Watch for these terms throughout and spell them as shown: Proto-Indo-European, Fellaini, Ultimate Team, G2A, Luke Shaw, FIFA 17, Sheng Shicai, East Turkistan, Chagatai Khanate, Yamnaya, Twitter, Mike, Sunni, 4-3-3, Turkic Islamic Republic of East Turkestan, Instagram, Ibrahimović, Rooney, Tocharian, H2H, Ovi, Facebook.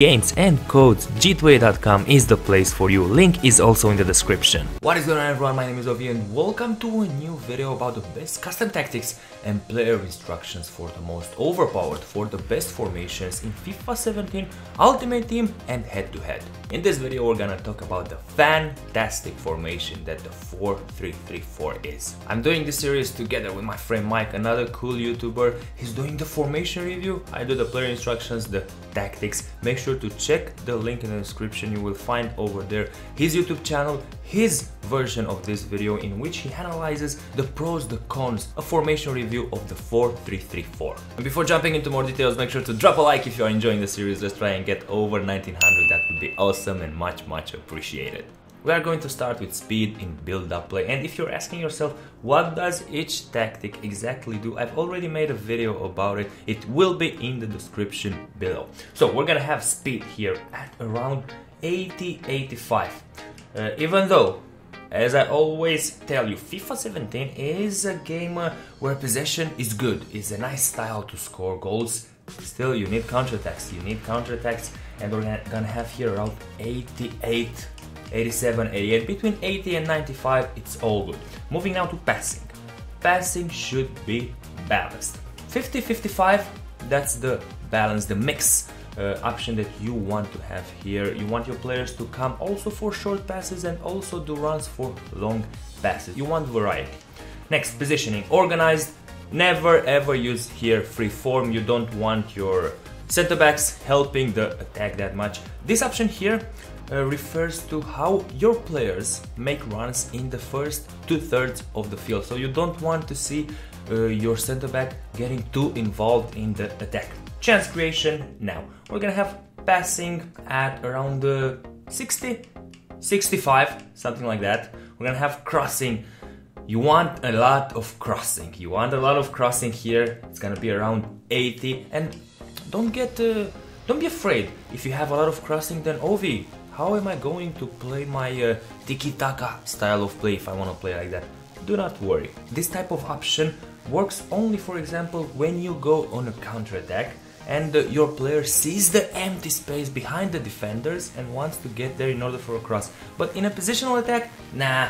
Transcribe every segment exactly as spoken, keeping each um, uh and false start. Games and codes, G two A dot com is the place for you. Link is also in the description. What is going on, everyone? My name is Ovi and welcome to a new video about the best custom tactics and player instructions for the most overpowered, for the best formations in FIFA seventeen, Ultimate Team and head-to-head. In this video we're gonna talk about the fantastic formation that the four three three four is. I'm doing this series together with my friend Mike, another cool YouTuber. He's doing the formation review, I do the player instructions, the tactics. Make sure to check the link in the description. You will find over there his YouTube channel, his version of this video in which he analyzes the pros, the cons, a formation review of the four three three four. And before jumping into more details, make sure to drop a like if you are enjoying the series. Let's try and get over nineteen hundred. That would be awesome and much much appreciated. We are going to start with speed in build-up play, and if you're asking yourself what does each tactic exactly do, I've already made a video about it. It will be in the description below. So we're gonna have speed here at around eighty to eighty-five, uh, even though, as I always tell you, FIFA seventeen is a game uh, where possession is good, is a nice style to score goals. Still, you need counterattacks, you need counterattacks, and we're gonna have here around eighty-eight, eighty-seven, eighty-eight, between eighty and ninety-five, it's all good. Moving now to passing. Passing should be balanced. fifty fifty-five, that's the balance, the mix uh, option that you want to have here. You want your players to come also for short passes and also do runs for long passes. You want variety. Next, positioning. Organized. Never ever use here free form. You don't want your center backs helping the attack that much. This option here Uh, refers to how your players make runs in the first two-thirds of the field. So you don't want to see uh, your center back getting too involved in the attack. Chance creation now. We're gonna have passing at around uh, sixty, sixty-five, something like that. We're gonna have crossing. You want a lot of crossing. You want a lot of crossing here. It's gonna be around eighty. And don't get, uh, don't be afraid. If you have a lot of crossing, then Ovi, how am I going to play my uh, tiki-taka style of play if I want to play like that? Do not worry. This type of option works only, for example, when you go on a counter-attack and uh, your player sees the empty space behind the defenders and wants to get there in order for a cross. But in a positional attack, nah,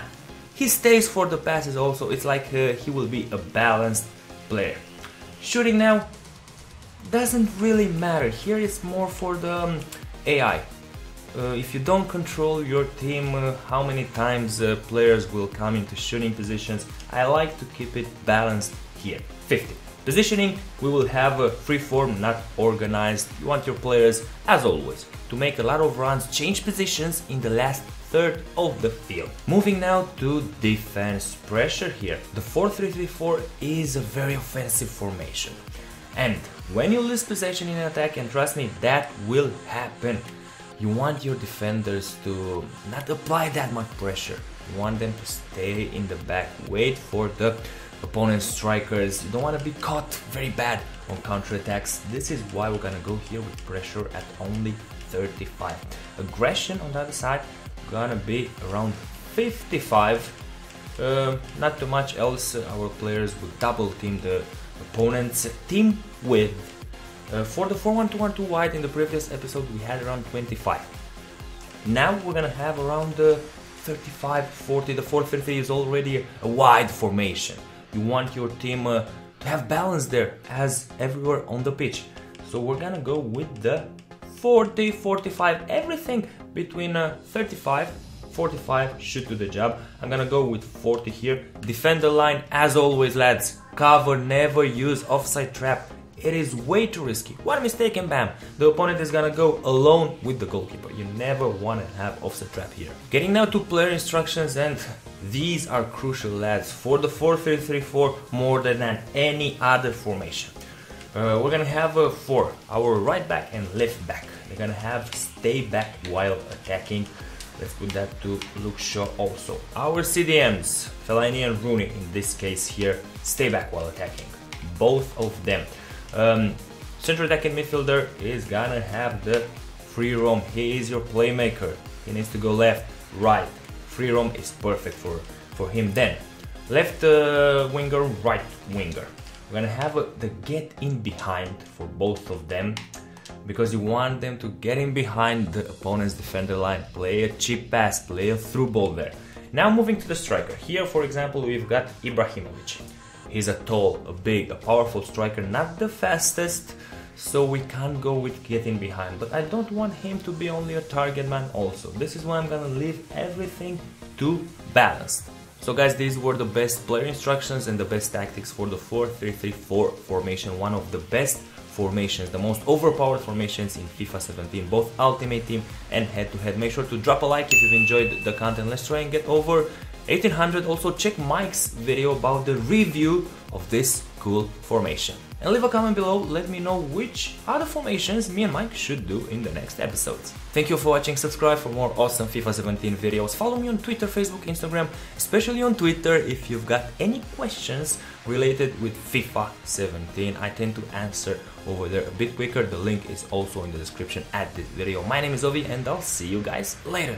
he stays for the passes also. It's like uh, he will be a balanced player. Shooting now doesn't really matter. Here it's more for the um, A I. Uh, if you don't control your team, uh, how many times uh, players will come into shooting positions, I like to keep it balanced here. fifty. Positioning, we will have a free form, not organized. You want your players, as always, to make a lot of runs, change positions in the last third of the field. Moving now to defense pressure here. The four three three four is a very offensive formation. And when you lose possession in an attack, and trust me, that will happen. You want your defenders to not apply that much pressure. You want them to stay in the back, wait for the opponent's strikers. You don't want to be caught very bad on counterattacks. This is why we're gonna go here with pressure at only thirty-five. Aggression on the other side gonna be around fifty-five. Uh, not too much else. Our players will double team the opponent's team with. Uh, for the four one two one two wide in the previous episode we had around twenty-five. Now we're gonna have around uh, thirty-five, forty. The four three three is already a wide formation. You want your team uh, to have balance there as everywhere on the pitch. So we're gonna go with the forty, forty-five, everything between uh, thirty-five, forty-five should do the job. I'm gonna go with forty here. Defend the line as always, lads. Cover, never use offside trap. It is way too risky. One mistake and bam, the opponent is gonna go alone with the goalkeeper. You never wanna have offside trap here. Getting now to player instructions, and these are crucial, lads, for the four three three four more than at any other formation. Uh, we're gonna have uh, four, our right back and left back. They're gonna have stay back while attacking. Let's put that to Luke Shaw also. Our C D Ms, Fellaini and Rooney in this case here, stay back while attacking, both of them. Um, central attacking midfielder is gonna have the free roam. He is your playmaker. He needs to go left, right. Free roam is perfect for, for him. Then left uh, winger, right winger. We're gonna have uh, the get in behind for both of them. because you want them to get in behind the opponent's defender line, play a cheap pass, play a through ball there. Now moving to the striker. Here, for example, we've got Ibrahimović. He's a tall, a big, a powerful striker, not the fastest, so we can't go with getting behind. But I don't want him to be only a target man also. This is why I'm gonna leave everything to balanced. So guys, these were the best player instructions and the best tactics for the four three three four formation, one of the best formations, the most overpowered formations in FIFA seventeen, both Ultimate Team and head-to-head. Make sure to drop a like if you've enjoyed the content. Let's try and get over eighteen hundred. Also check Mike's video about the review of this cool formation. And leave a comment below, let me know which other formations me and Mike should do in the next episodes. Thank you for watching, subscribe for more awesome FIFA seventeen videos, follow me on Twitter, Facebook, Instagram, especially on Twitter if you've got any questions related with FIFA seventeen. I tend to answer over there a bit quicker, the link is also in the description at this video. My name is Ovi and I'll see you guys later.